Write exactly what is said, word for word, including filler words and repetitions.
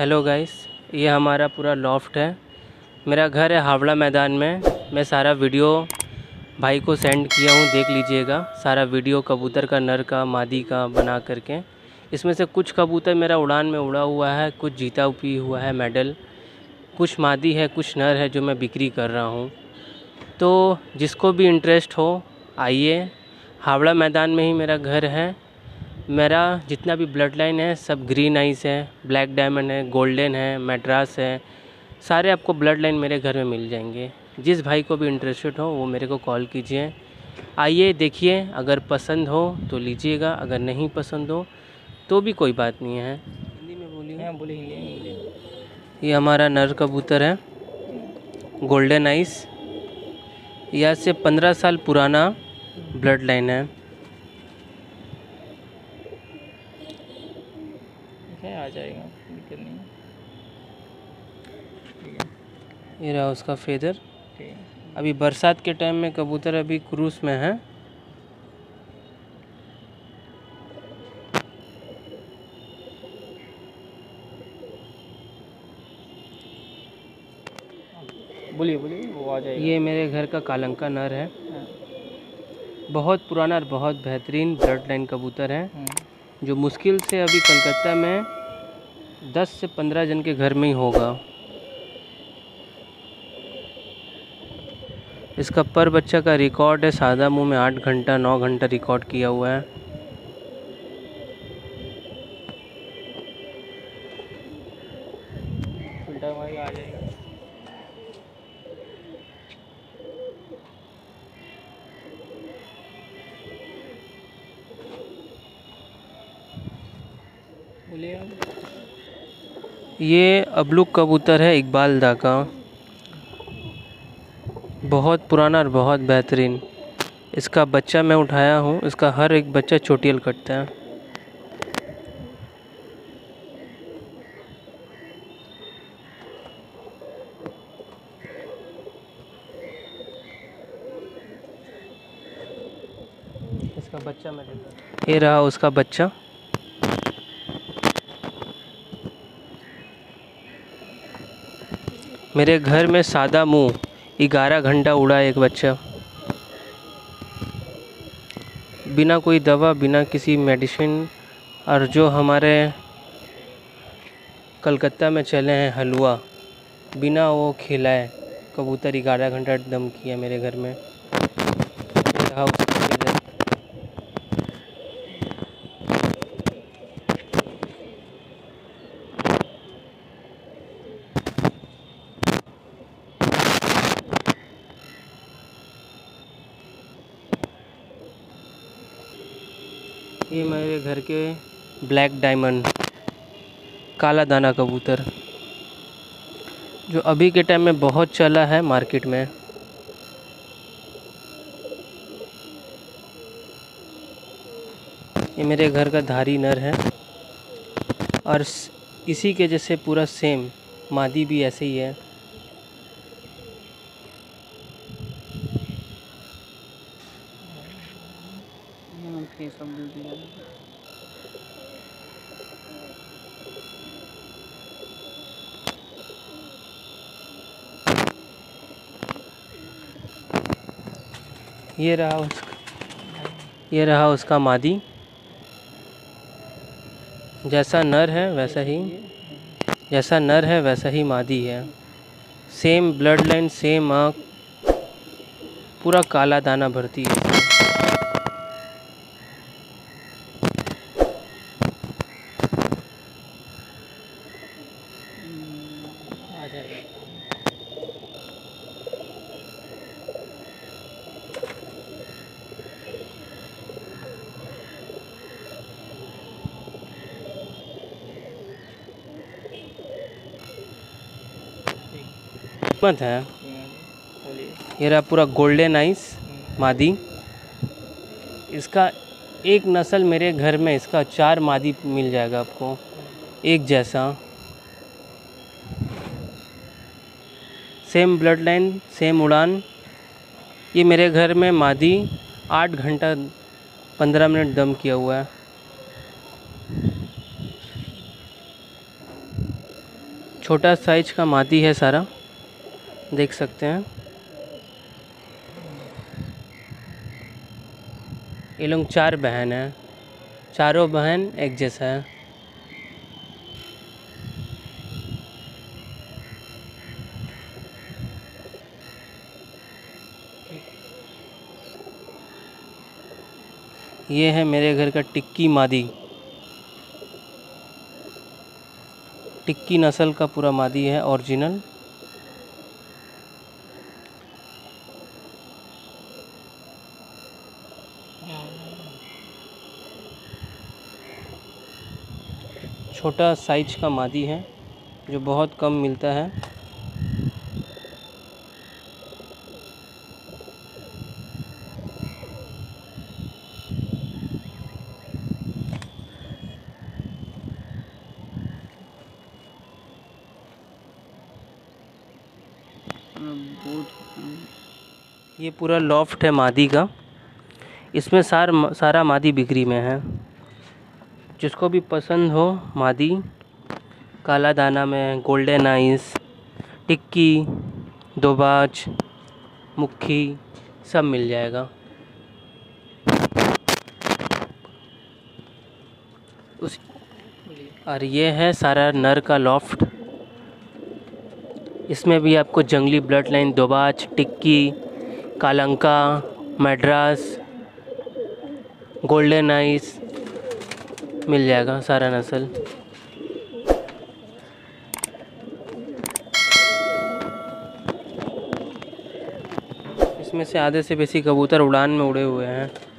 Hello guys, ये हमारा पूरा लॉफ्ट है। मेरा घर है हावड़ा मैदान में। मैं सारा वीडियो भाई को सेंड किया हूँ, देख लीजिएगा। सारा वीडियो कबूतर का, नर का, मादी का बना करके। इसमें से कुछ कबूतर मेरा उड़ान में उड़ा हुआ है, कुछ जीता भी हुआ है मेडल, कुछ मादी है, कुछ नर है जो मैं बिक्री कर रहा हूँ। तो जिसको भी इंटरेस्ट हो आइए, हावड़ा मैदान में ही मेरा घर है। मेरा जितना भी ब्लड लाइन है सब ग्रीन आइस है, ब्लैक डायमंड है, गोल्डन है, मैड्रास है, सारे आपको ब्लड लाइन मेरे घर में मिल जाएंगे। जिस भाई को भी इंटरेस्टेड हो वो मेरे को कॉल कीजिए। आइए देखिए, अगर पसंद हो तो लीजिएगा, अगर नहीं पसंद हो तो भी कोई बात नहीं है। हिंदी में बोलिए, बोलिए। ये हमारा नर कबूतर है, गोल्डन आइस। यहाँ से पंद्रह साल पुराना ब्लड लाइन है। आ जाएगा, दिक्कत नहीं। ये रहा उसका फेदर। अभी बरसात के टाइम में कबूतर अभी क्रूज में है। बोलिए बोलिए, वो आ जाएगा। ये मेरे घर का कालंका नर है, बहुत पुराना और बहुत बेहतरीन ब्लड लाइन कबूतर है, जो मुश्किल से अभी कलकत्ता में दस से पंद्रह जन के घर में ही होगा। इसका पर बच्चा का रिकॉर्ड है, सादा मुंह में आठ घंटा नौ घंटा रिकॉर्ड किया हुआ है। ये अबलुक कबूतर है, इकबाल दा का, बहुत पुराना और बहुत बेहतरीन। इसका बच्चा मैं उठाया हूँ, इसका हर एक बच्चा चोटियल कटता है। इसका बच्चा मैं देता, ये रहा उसका बच्चा। मेरे घर में सादा मुंह ग्यारह घंटा उड़ा एक बच्चा, बिना कोई दवा, बिना किसी मेडिसिन। और जो हमारे कलकत्ता में चले हैं हलवा, बिना वो खिलाए कबूतर ग्यारह घंटा दम किया मेरे घर में। ये मेरे घर के ब्लैक डायमंड काला दाना कबूतर, जो अभी के टाइम में बहुत चला है मार्केट में। ये मेरे घर का धारी नर है, और इसी के जैसे पूरा सेम मादी भी ऐसे ही है। ये रहा उसका, ये रहा उसका मादी। जैसा नर है वैसा ही, जैसा नर है वैसा ही मादी है। सेम ब्लड लाइन, सेम आँख, पूरा काला दाना भरती है। मत है ये रहा पूरा गोल्डन आइस मादी। इसका एक नस्ल मेरे घर में, इसका चार मादी मिल जाएगा आपको एक जैसा, सेम ब्लड लाइन, सेम उड़ान। ये मेरे घर में मादी आठ घंटा पंद्रह मिनट दम किया हुआ है। छोटा साइज का मादी है, सारा देख सकते हैं। ये लोग चार बहन हैं, चारों बहन एक जैसा है। ये है मेरे घर का टिक्की मादी, टिक्की नस्ल का पूरा मादी है ओरिजिनल। छोटा साइज का मादी है जो बहुत कम मिलता है। ये पूरा लॉफ्ट है मादी का, इसमें सार सारा मादी बिक्री में है। जिसको भी पसंद हो मादी, काला दाना में, गोल्डन आइस, टिक्की, दोबाज, मुखी सब मिल जाएगा। उस और ये है सारा नर का लॉफ्ट, इसमें भी आपको जंगली ब्लड लाइन, दोबाज, टिक्की, कालंका, मद्रास, गोल्डन आइस मिल जाएगा सारा नस्ल। इसमें से आधे से बेसी कबूतर उड़ान में उड़े हुए हैं।